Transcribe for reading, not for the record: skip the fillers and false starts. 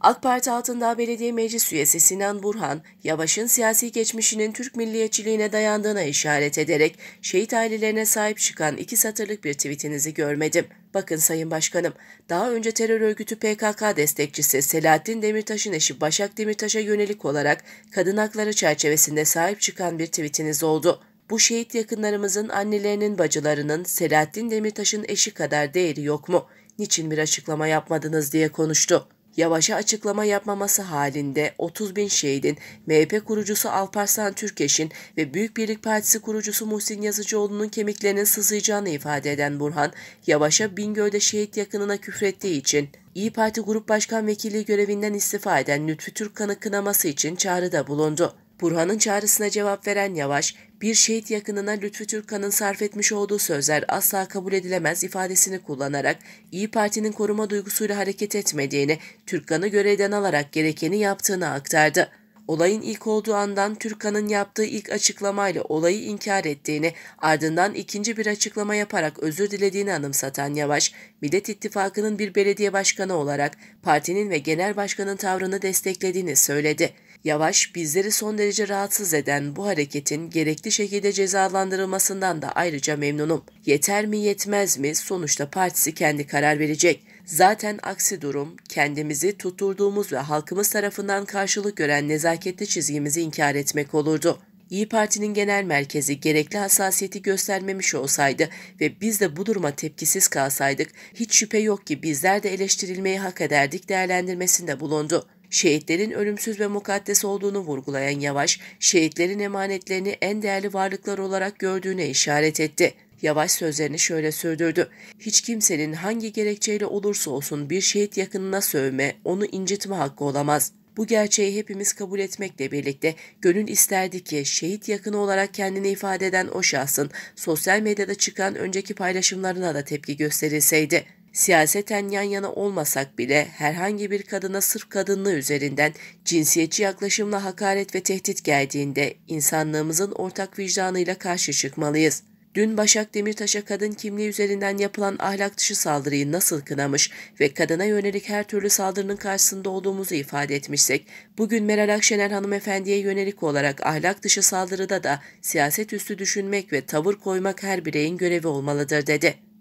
AK Parti Altındağ Belediye Meclis Üyesi Sinan Burhan, Yavaş'ın siyasi geçmişinin Türk milliyetçiliğine dayandığına işaret ederek şehit ailelerine sahip çıkan 2 satırlık bir tweetinizi görmedim. Bakın Sayın Başkanım, daha önce terör örgütü PKK destekçisi Selahattin Demirtaş'ın eşi Başak Demirtaş'a yönelik olarak kadın hakları çerçevesinde sahip çıkan bir tweetiniz oldu. Bu şehit yakınlarımızın annelerinin, bacılarının Selahattin Demirtaş'ın eşi kadar değeri yok mu? Niçin bir açıklama yapmadınız diye konuştu. Yavaş'a açıklama yapmaması halinde 30.000 şehidin, MHP kurucusu Alparslan Türkeş'in ve Büyük Birlik Partisi kurucusu Muhsin Yazıcıoğlu'nun kemiklerinin sızlayacağını ifade eden Burhan, Yavaş'a Bingöl'de şehit yakınına küfrettiği için İYİ Parti Grup Başkan Vekili görevinden istifa eden Lütfü Türkkan'ı kınaması için çağrıda bulundu. Burhan'ın çağrısına cevap veren Yavaş, bir şehit yakınına Lütfü Türkkan'ın sarf etmiş olduğu sözler asla kabul edilemez ifadesini kullanarak İYİ Parti'nin koruma duygusuyla hareket etmediğini, Türkkan'ı görevden alarak gerekeni yaptığını aktardı. Olayın ilk olduğu andan Türkkan'ın yaptığı ilk açıklamayla olayı inkar ettiğini, ardından ikinci bir açıklama yaparak özür dilediğini anımsatan Yavaş, Millet İttifakı'nın bir belediye başkanı olarak partinin ve genel başkanın tavrını desteklediğini söyledi. Yavaş, bizleri son derece rahatsız eden bu hareketin gerekli şekilde cezalandırılmasından da ayrıca memnunum. Yeter mi yetmez mi, sonuçta partisi kendi karar verecek. Zaten aksi durum, kendimizi tutturduğumuz ve halkımız tarafından karşılık gören nezaketli çizgimizi inkar etmek olurdu. İYİ Parti'nin genel merkezi gerekli hassasiyeti göstermemiş olsaydı ve biz de bu duruma tepkisiz kalsaydık, hiç şüphe yok ki bizler de eleştirilmeyi hak ederdik değerlendirmesinde bulundu. Şehitlerin ölümsüz ve mukaddes olduğunu vurgulayan Yavaş, şehitlerin emanetlerini en değerli varlıklar olarak gördüğüne işaret etti. Yavaş sözlerini şöyle sürdürdü. Hiç kimsenin hangi gerekçeyle olursa olsun bir şehit yakınına sövme, onu incitme hakkı olamaz. Bu gerçeği hepimiz kabul etmekle birlikte gönül isterdi ki şehit yakını olarak kendini ifade eden o şahsın sosyal medyada çıkan önceki paylaşımlarına da tepki gösterilseydi. Siyaseten yan yana olmasak bile herhangi bir kadına sırf kadınlığı üzerinden cinsiyetçi yaklaşımla hakaret ve tehdit geldiğinde insanlığımızın ortak vicdanıyla karşı çıkmalıyız. Dün Başak Demirtaş'a kadın kimliği üzerinden yapılan ahlak dışı saldırıyı nasıl kınamış ve kadına yönelik her türlü saldırının karşısında olduğumuzu ifade etmişsek, bugün Meral Akşener hanımefendiye yönelik olarak ahlak dışı saldırıda da siyaset üstü düşünmek ve tavır koymak her bireyin görevi olmalıdır dedi.